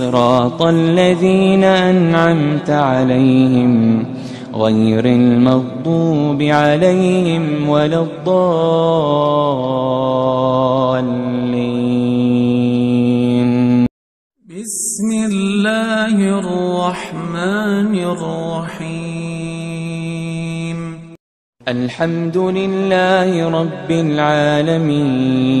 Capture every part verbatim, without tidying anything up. صراط الذين أنعمت عليهم غير المغضوب عليهم ولا الضالين. بسم الله الرحمن الرحيم. الحمد لله رب العالمين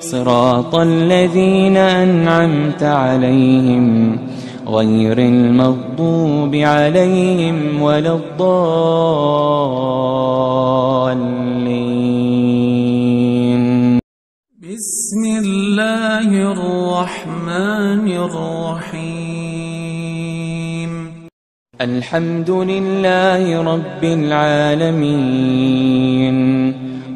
صراط الذين أنعمت عليهم غير المغضوب عليهم ولا الضالين. بسم الله الرحمن الرحيم. الحمد لله رب العالمين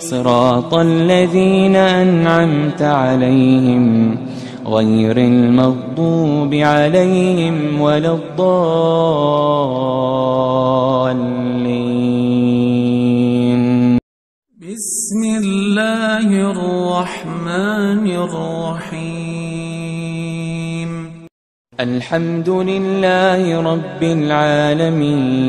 صراط الذين أنعمت عليهم غير المغضوب عليهم ولا الضالين. بسم الله الرحمن الرحيم. الحمد لله رب العالمين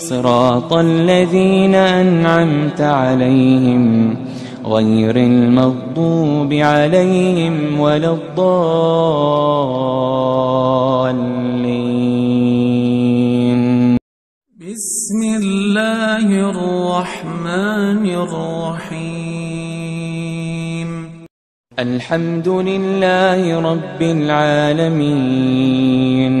صراط الذين أنعمت عليهم غير المغضوب عليهم ولا الضالين. بسم الله الرحمن الرحيم. الحمد لله رب العالمين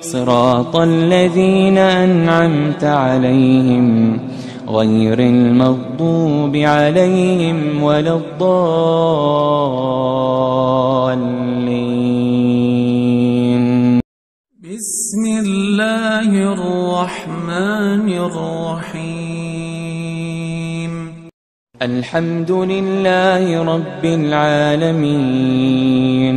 صراط الذين أنعمت عليهم غير المغضوب عليهم ولا الضالين. بسم الله الرحمن الرحيم. الحمد لله رب العالمين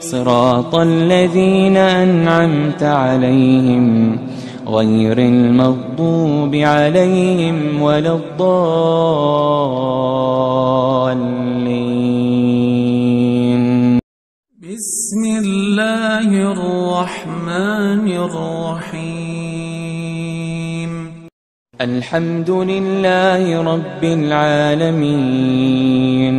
صراط الذين أنعمت عليهم غير المغضوب عليهم ولا الضالين. بسم الله الرحمن الرحيم. الحمد لله رب العالمين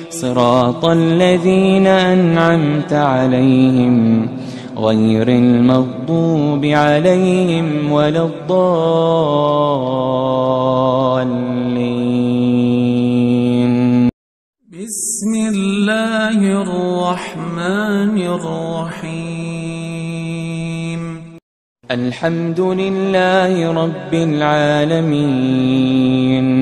صراط الذين أنعمت عليهم غير المغضوب عليهم ولا الضالين. بسم الله الرحمن الرحيم. الحمد لله رب العالمين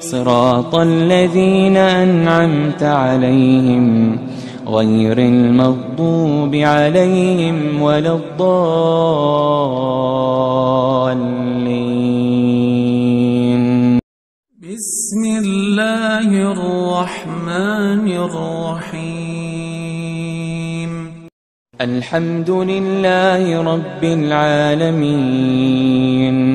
صراط الذين أنعمت عليهم غير المغضوب عليهم ولا الضالين. بسم الله الرحمن الرحيم. الحمد لله رب العالمين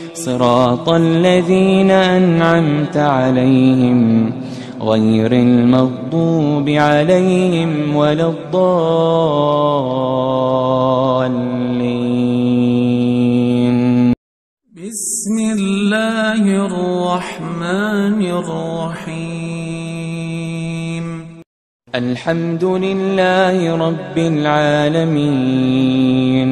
صراط الذين أنعمت عليهم غير المغضوب عليهم ولا الضالين. بسم الله الرحمن الرحيم. الحمد لله رب العالمين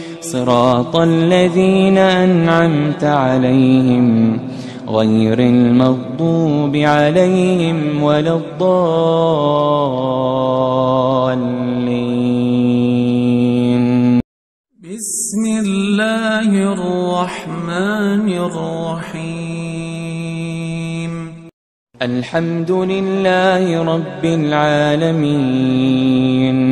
صراط الذين أنعمت عليهم غير المغضوب عليهم ولا الضالين. بسم الله الرحمن الرحيم. الحمد لله رب العالمين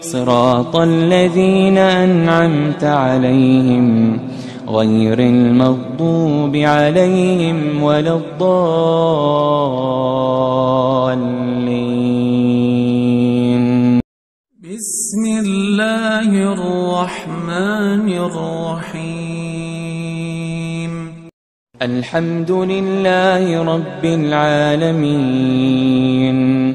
صراط الذين أنعمت عليهم غير المغضوب عليهم ولا الضالين. بسم الله الرحمن الرحيم الحمد لله رب العالمين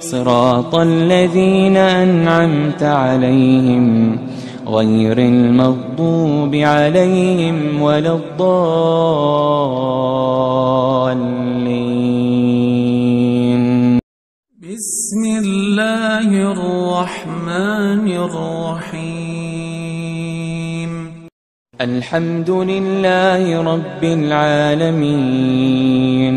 صراط الذين أنعمت عليهم غير المغضوب عليهم ولا الضالين. بسم الله الرحمن الرحيم الحمد لله رب العالمين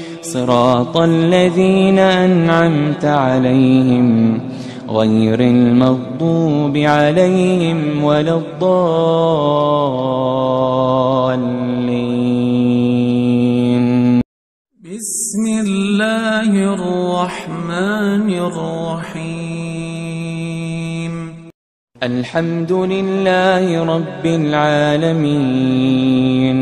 صراط الذين أنعمت عليهم غير المغضوب عليهم ولا الضالين. بسم الله الرحمن الرحيم الحمد لله رب العالمين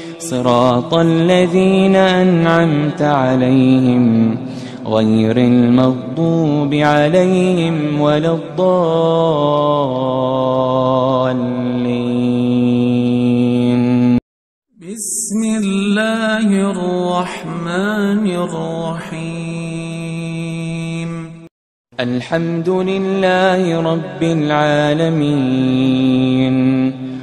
صراط الذين أنعمت عليهم غير المغضوب عليهم ولا الضالين. بسم الله الرحمن الرحيم. الحمد لله رب العالمين.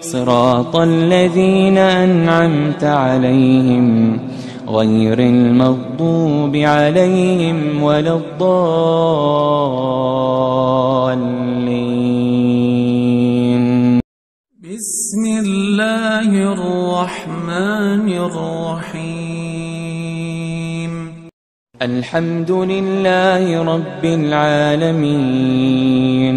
صراط الذين أنعمت عليهم غير المغضوب عليهم ولا الضالين. بسم الله الرحمن الرحيم. الحمد لله رب العالمين.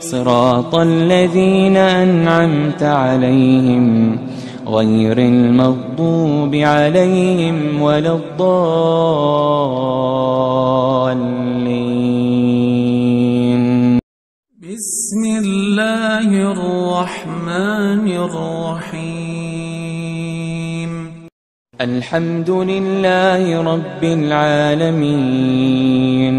صراط الذين أنعمت عليهم غير المغضوب عليهم ولا الضالين. بسم الله الرحمن الرحيم. الحمد لله رب العالمين.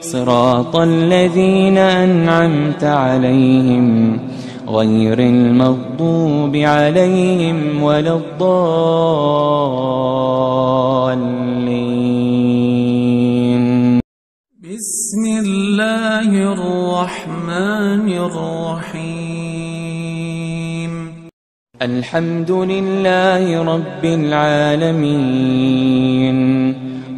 صراط الذين أنعمت عليهم غير المغضوب عليهم ولا الضالين. بسم الله الرحمن الرحيم. الحمد لله رب العالمين.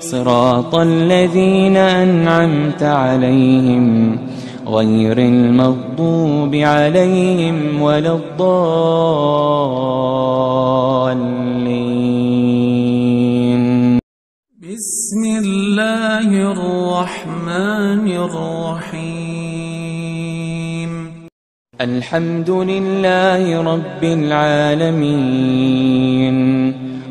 صراط الذين أنعمت عليهم غير المغضوب عليهم ولا الضالين. بسم الله الرحمن الرحيم. الحمد لله رب العالمين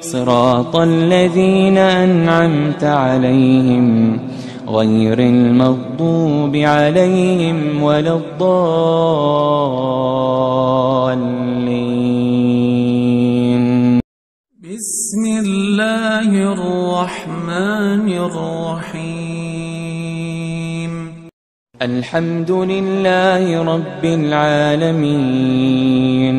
صراط الذين أنعمت عليهم غير المغضوب عليهم ولا الضالين. بسم الله الرحمن الرحيم. الحمد لله رب العالمين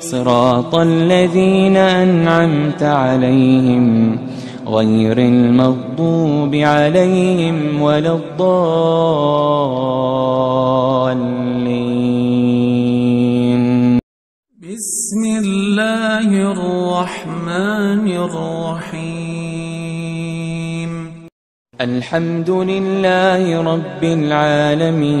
صراط الذين أنعمت عليهم غير المغضوب عليهم ولا الضالين. بسم الله الرحمن الرحيم. الحمد لله رب العالمين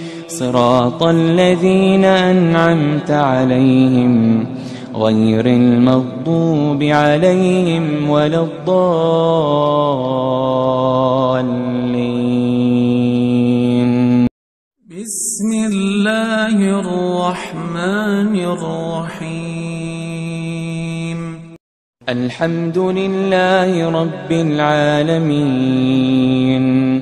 صراط الذين أنعمت عليهم غير المغضوب عليهم ولا الضالين. بسم الله الرحمن الرحيم الحمد لله رب العالمين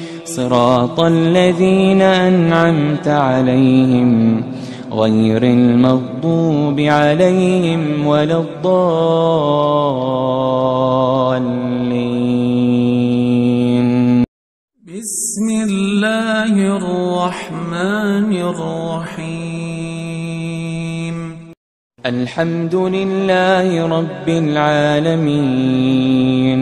صراط الذين أنعمت عليهم غير المغضوب عليهم ولا الضالين. بسم الله الرحمن الرحيم الحمد لله رب العالمين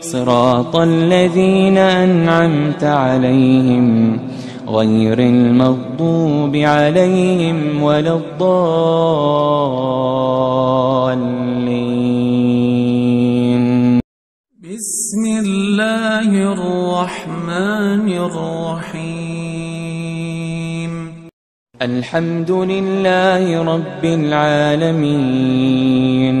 صراط الذين أنعمت عليهم غير المغضوب عليهم ولا الضالين. بسم الله الرحمن الرحيم الحمد لله رب العالمين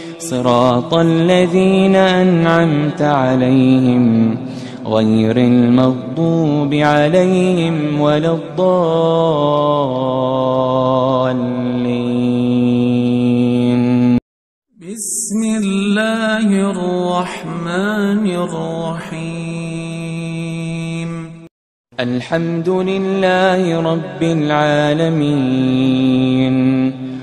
صراط الذين أنعمت عليهم غير المغضوب عليهم ولا الضالين. بسم الله الرحمن الرحيم. الحمد لله رب العالمين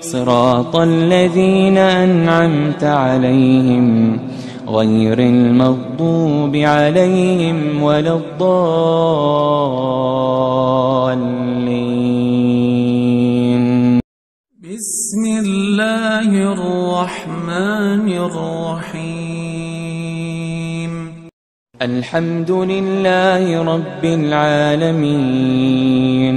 صراط الذين أنعمت عليهم غير المغضوب عليهم ولا الضالين. بسم الله الرحمن الرحيم. الحمد لله رب العالمين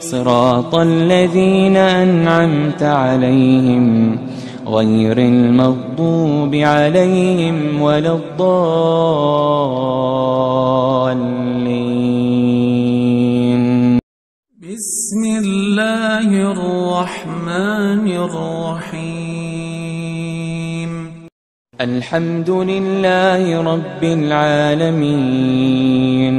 صراط الذين أنعمت عليهم غير المغضوب عليهم ولا الضالين. بسم الله الرحمن الرحيم. الحمد لله رب العالمين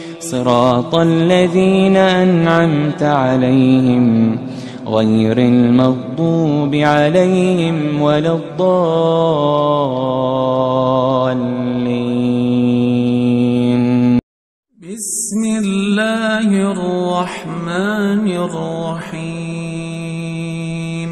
صراط الذين أنعمت عليهم غير المغضوب عليهم ولا الضالين. بسم الله الرحمن الرحيم.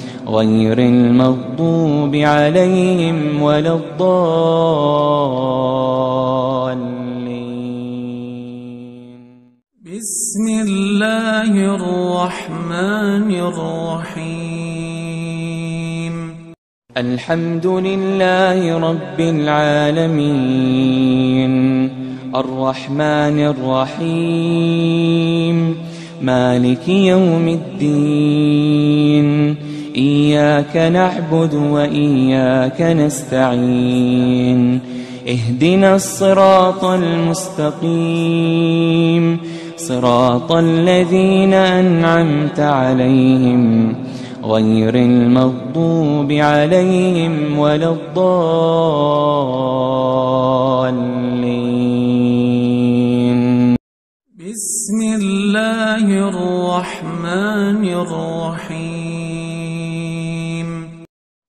غير المغضوب عليهم ولا الضالين. بسم الله الرحمن الرحيم. الحمد لله رب العالمين الرحمن الرحيم مالك يوم الدين إياك نعبد وإياك نستعين اهدنا الصراط المستقيم صراط الذين أنعمت عليهم غير المغضوب عليهم ولا الضالين. بسم الله الرحمن الرحيم.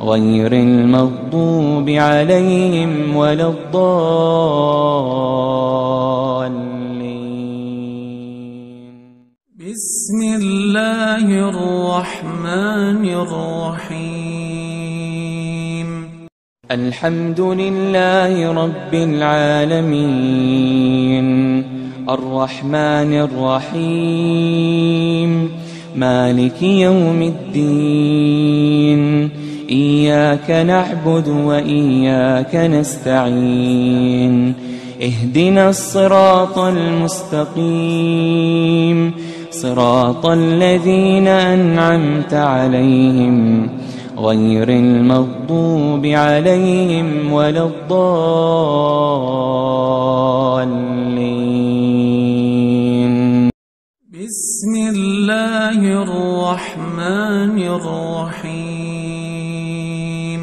غير المغضوب عليهم ولا الضالين. بسم الله الرحمن الرحيم. الحمد لله رب العالمين الرحمن الرحيم مالك يوم الدين إياك نعبد وإياك نستعين اهدنا الصراط المستقيم صراط الذين أنعمت عليهم غير المغضوب عليهم ولا الضالين. بسم الله الرحمن الرحيم.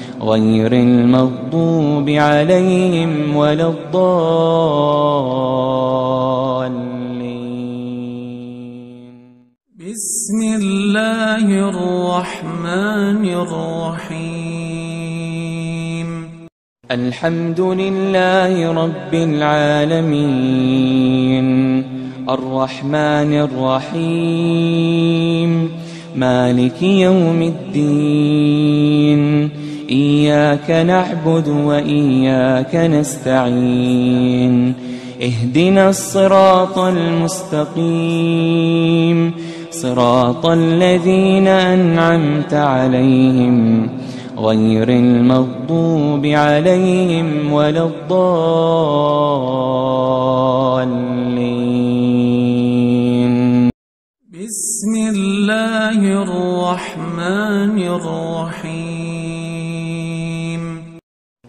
غير المغضوب عليهم ولا الضالين. بسم الله الرحمن الرحيم. الحمد لله رب العالمين الرحمن الرحيم مالك يوم الدين إياك نعبد وإياك نستعين اهدنا الصراط المستقيم صراط الذين أنعمت عليهم غير المغضوب عليهم ولا الضالين. بسم الله الرحمن الرحيم.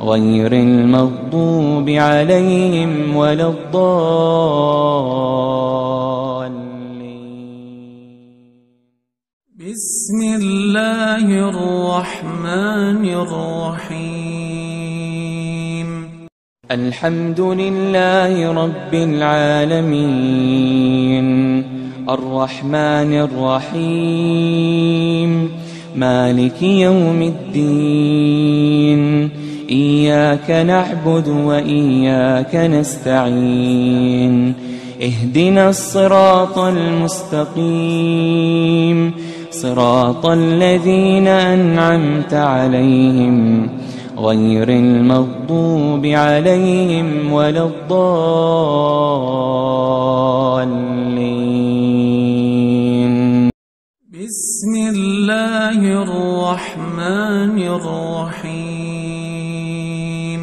غير المغضوب عليهم ولا الضالين. بسم الله الرحمن الرحيم. الحمد لله رب العالمين الرحمن الرحيم مالك يوم الدين إياك نعبد وإياك نستعين اهدنا الصراط المستقيم صراط الذين أنعمت عليهم غير المغضوب عليهم ولا الضالين. بسم الله الرحمن الرحيم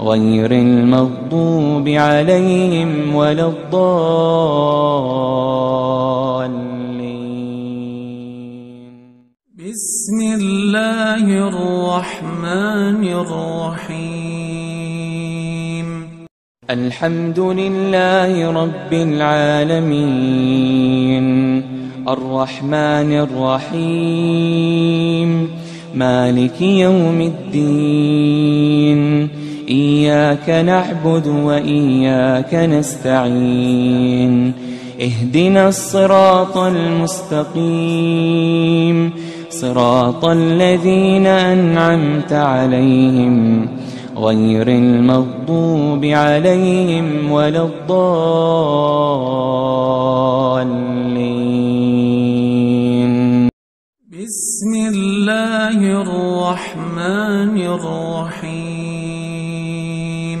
غير المغضوب عليهم ولا الضالين. بسم الله الرحمن الرحيم الحمد لله رب العالمين الرحمن الرحيم مالك يوم الدين إياك نعبد وإياك نستعين اهدنا الصراط المستقيم صراط الذين أنعمت عليهم غير المغضوب عليهم ولا الضالين. بسم الله الرحمن الرحيم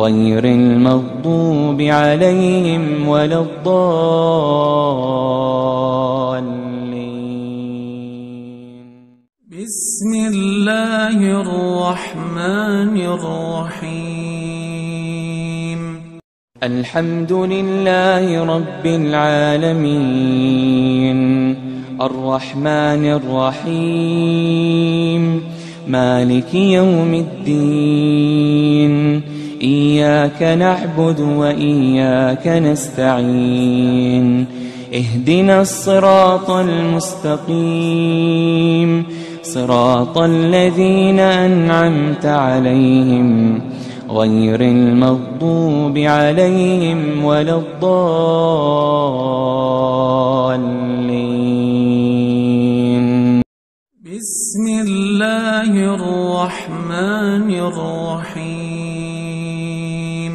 غير المغضوب عليهم ولا الضالين. بسم الله الرحمن الرحيم الحمد لله رب العالمين الرحمن الرحيم مالك يوم الدين إياك نعبد وإياك نستعين اهدنا الصراط المستقيم صراط الذين أنعمت عليهم غير المغضوب عليهم ولا الضالين. بسم الله الرحمن الرحيم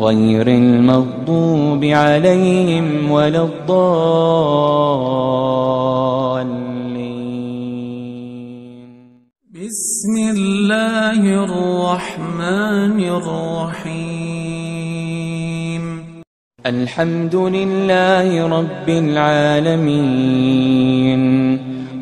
غير المغضوب عليهم ولا الضالين. بسم الله الرحمن الرحيم الحمد لله رب العالمين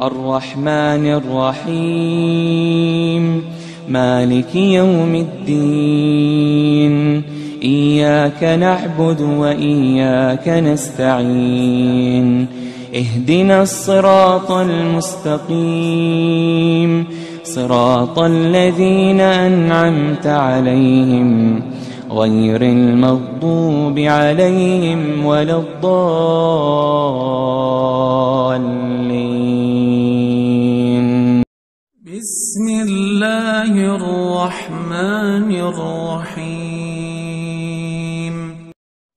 الرحمن الرحيم مالك يوم الدين إياك نعبد وإياك نستعين اهدنا الصراط المستقيم صراط الذين أنعمت عليهم غير المغضوب عليهم ولا الضالين. الرحيم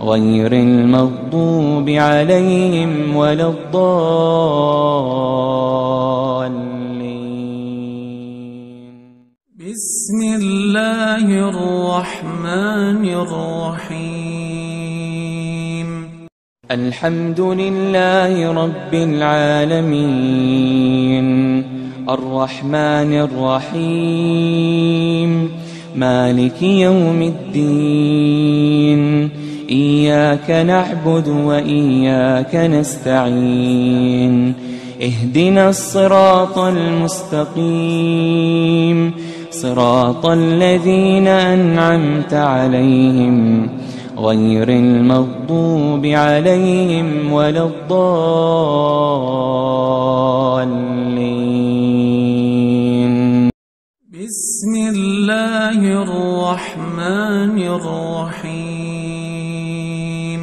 غير المغضوب عليهم ولا الضالين بسم الله الرحمن الرحيم الحمد لله رب العالمين الرحمن الرحيم مالك يوم الدين إياك نعبد وإياك نستعين اهدنا الصراط المستقيم صراط الذين أنعمت عليهم غير المغضوب عليهم ولا الضالين بسم الله الرحمن الرحيم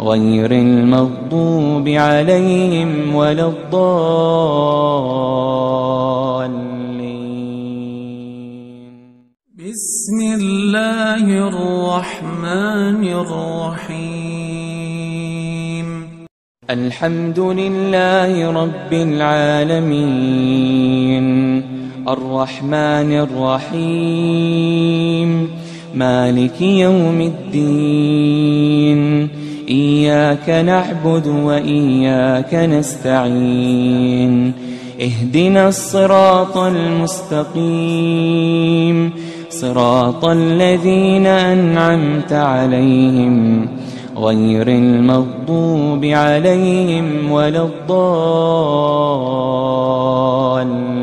غير المغضوب عليهم ولا الضالين بسم الله الرحمن الرحيم الحمد لله رب العالمين الرحمن الرحيم مالك يوم الدين إياك نعبد وإياك نستعين اهدنا الصراط المستقيم صراط الذين أنعمت عليهم غير المغضوب عليهم ولا الضالين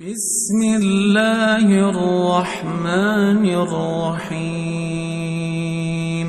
بسم الله الرحمن الرحيم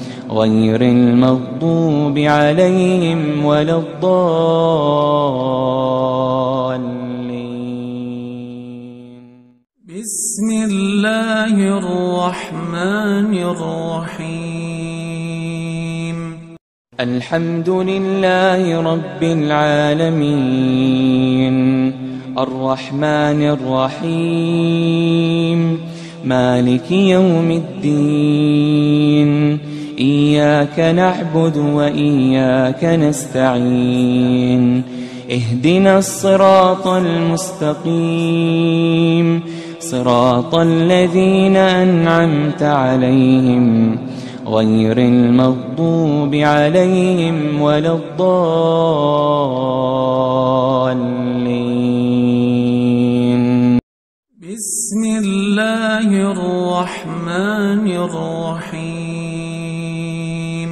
غير المغضوب عليهم ولا الضالين بسم الله الرحمن الرحيم الحمد لله رب العالمين الرحمن الرحيم مالك يوم الدين إياك نعبد وإياك نستعين اهدنا الصراط المستقيم صراط الذين أنعمت عليهم غير المغضوب عليهم ولا الضالين بسم الله الرحمن الرحيم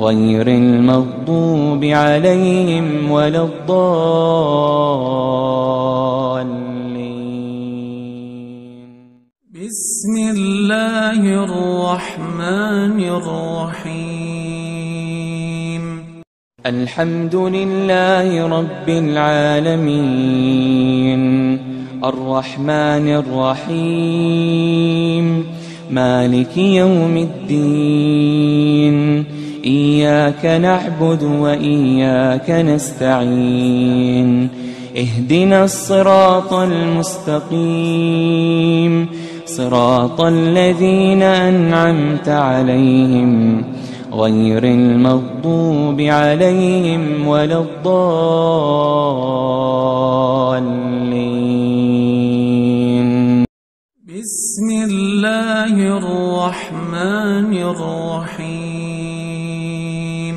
غير المغضوب عليهم ولا الضالين. بسم الله الرحمن الرحيم. الحمد لله رب العالمين الرحمن الرحيم مالك يوم الدين إياك نعبد وإياك نستعين اهدنا الصراط المستقيم صراط الذين أنعمت عليهم غير المغضوب عليهم ولا الضالين. بسم الله الرحمن الرحيم.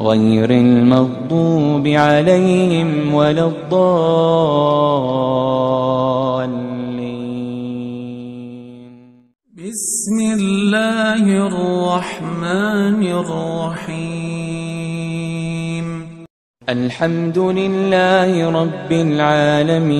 غير المغضوب عليهم ولا الضالين. بسم الله الرحمن الرحيم. الحمد لله رب العالمين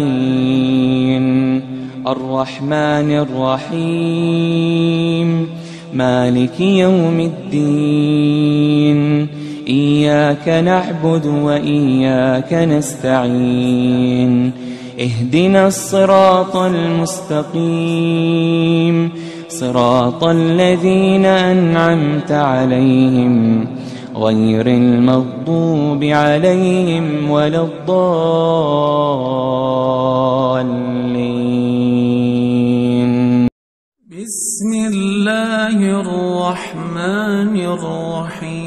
الرحمن الرحيم مالك يوم الدين إياك نعبد وإياك نستعين اهدنا الصراط المستقيم صراط الذين أنعمت عليهم غير المغضوب عليهم ولا الضالين. بسم الله الرحمن الرحيم.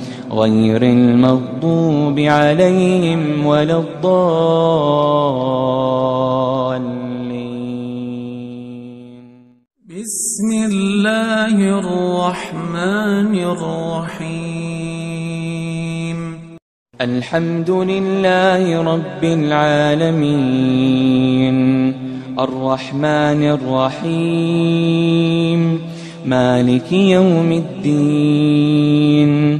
غير المغضوب عليهم ولا الضالين. بسم الله الرحمن الرحيم. الحمد لله رب العالمين الرحمن الرحيم مالك يوم الدين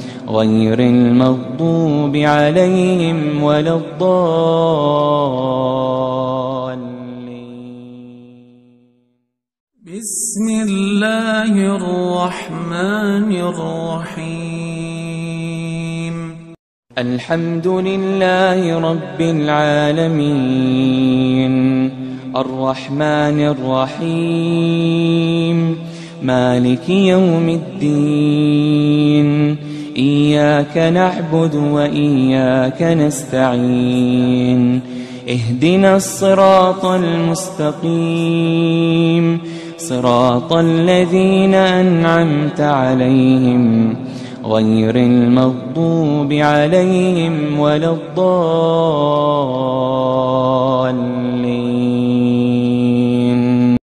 غير المغضوب عليهم ولا الضالين. بسم الله الرحمن الرحيم. الحمد لله رب العالمين الرحمن الرحيم مالك يوم الدين إياك نعبد وإياك نستعين اهدنا الصراط المستقيم صراط الذين أنعمت عليهم غير المغضوب عليهم ولا الضالين.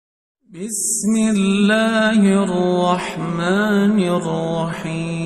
بسم الله الرحمن الرحيم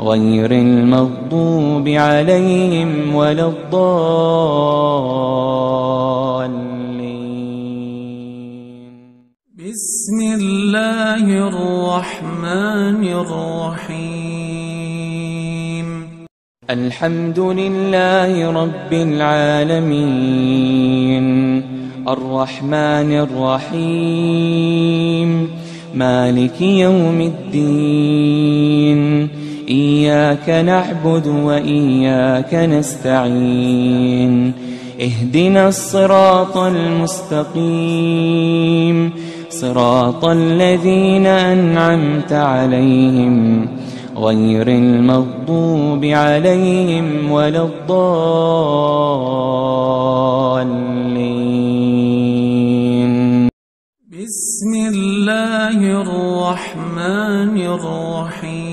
غير المغضوب عليهم ولا الضالين. بسم الله الرحمن الرحيم الحمد لله رب العالمين الرحمن الرحيم مالك يوم الدين إياك نعبد وإياك نستعين اهدنا الصراط المستقيم صراط الذين أنعمت عليهم غير المغضوب عليهم ولا الضالين. بسم الله الرحمن الرحيم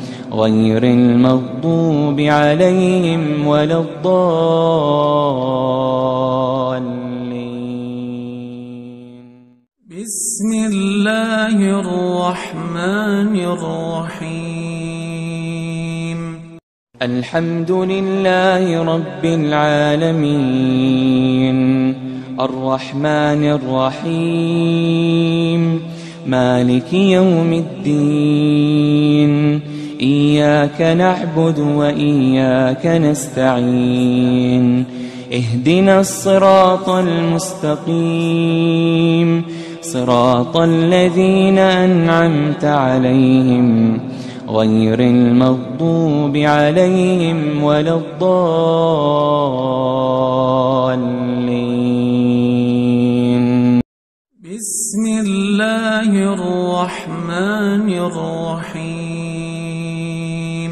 غير المغضوب عليهم ولا الضالين. بسم الله الرحمن الرحيم الحمد لله رب العالمين الرحمن الرحيم مالك يوم الدين إياك نعبد وإياك نستعين اهدنا الصراط المستقيم صراط الذين أنعمت عليهم غير المغضوب عليهم ولا الضالين. بسم الله الرحمن الرحيم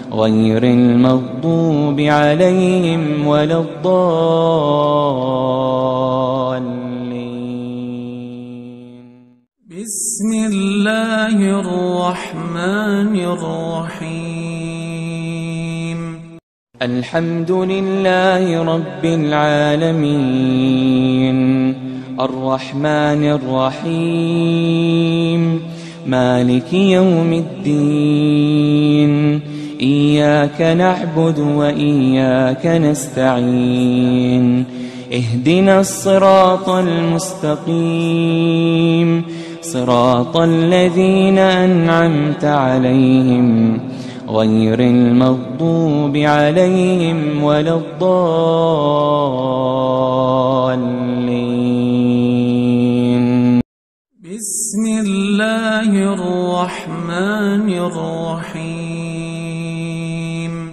غير المغضوب عليهم ولا الضالين. بسم الله الرحمن الرحيم الحمد لله رب العالمين الرحمن الرحيم مالك يوم الدين إياك نعبد وإياك نستعين اهدنا الصراط المستقيم صراط الذين أنعمت عليهم غير المغضوب عليهم ولا الضالين. بسم الله الرحمن الرحيم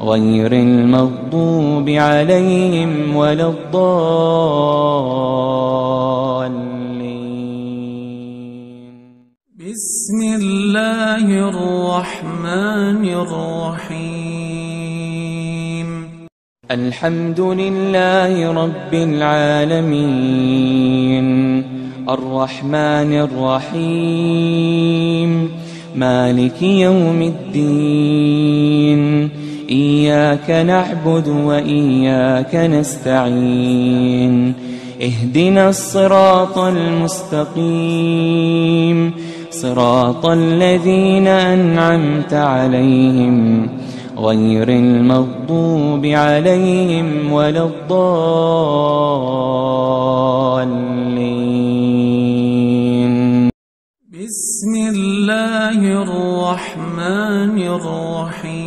غير المغضوب عليهم ولا الضالين. بسم الله الرحمن الرحيم الحمد لله رب العالمين الرحمن الرحيم مالك يوم الدين إياك نعبد وإياك نستعين اهدنا الصراط المستقيم صراط الذين أنعمت عليهم غير المغضوب عليهم ولا الضالين. بسم الله الرحمن الرحيم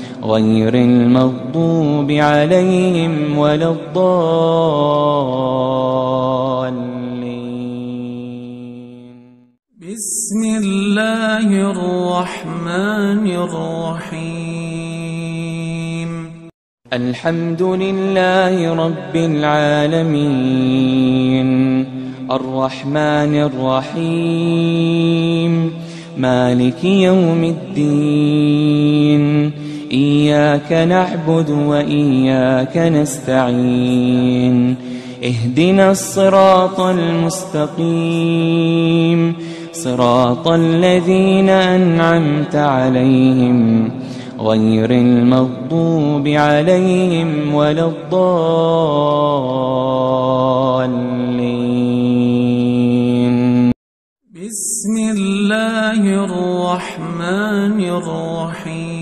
غير المغضوب عليهم ولا الضالين. بسم الله الرحمن الرحيم الحمد لله رب العالمين الرحمن الرحيم مالك يوم الدين إياك نعبد وإياك نستعين اهدنا الصراط المستقيم صراط الذين أنعمت عليهم غير المغضوب عليهم ولا الضالين. بسم الله الرحمن الرحيم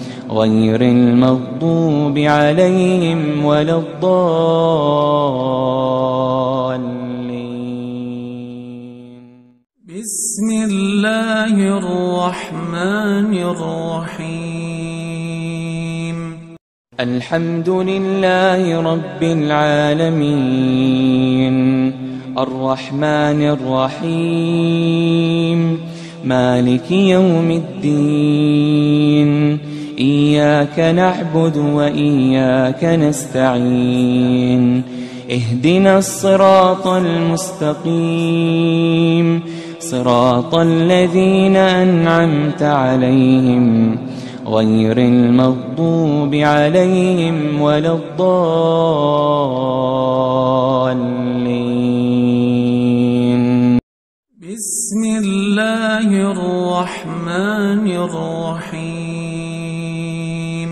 غير المغضوب عليهم ولا الضالين. بسم الله الرحمن الرحيم الحمد لله رب العالمين الرحمن الرحيم مالك يوم الدين إياك نعبد وإياك نستعين اهدنا الصراط المستقيم صراط الذين أنعمت عليهم غير المغضوب عليهم ولا الضالين. بسم الله الرحمن الرحيم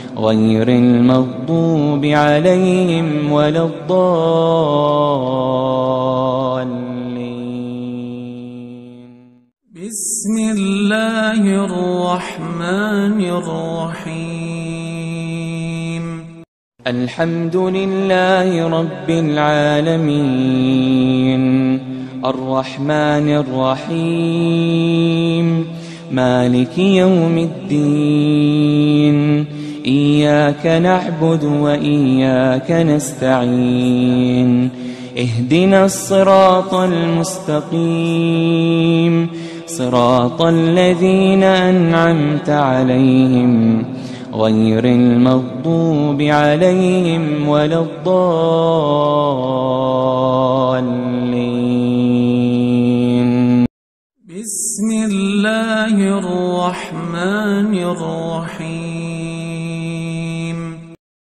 غير المغضوب عليهم ولا الضالين. بسم الله الرحمن الرحيم. الحمد لله رب العالمين الرحمن الرحيم مالك يوم الدين إياك نعبد وإياك نستعين اهدنا الصراط المستقيم صراط الذين أنعمت عليهم غير المغضوب عليهم ولا الضالين. بسم الله الرحمن الرحيم.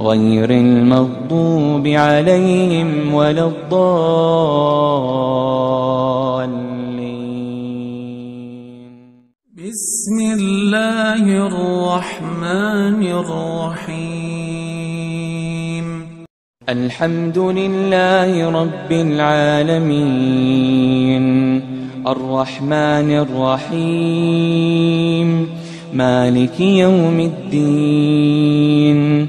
غير المغضوب عليهم ولا الضالين. بسم الله الرحمن الرحيم. الحمد لله رب العالمين الرحمن الرحيم مالك يوم الدين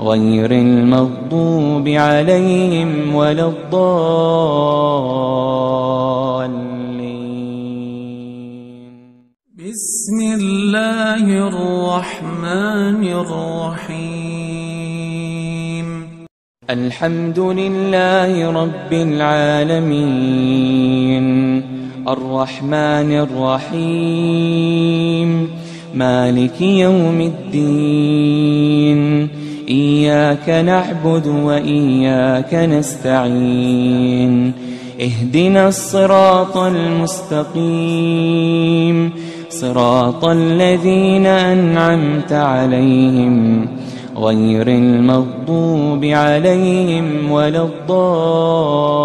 غير المغضوب عليهم ولا الضالين. بسم الله الرحمن الرحيم. الحمد لله رب العالمين الرحمن الرحيم مالك يوم الدين إياك نعبد وإياك نستعين اهدنا الصراط المستقيم صراط الذين أنعمت عليهم غير المغضوب عليهم ولا الضالين.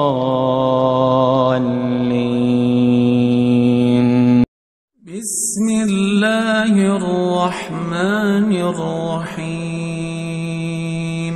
بسم الله الرحمن الرحيم.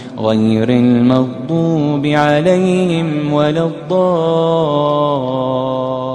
غير المغضوب عليهم ولا الضالين.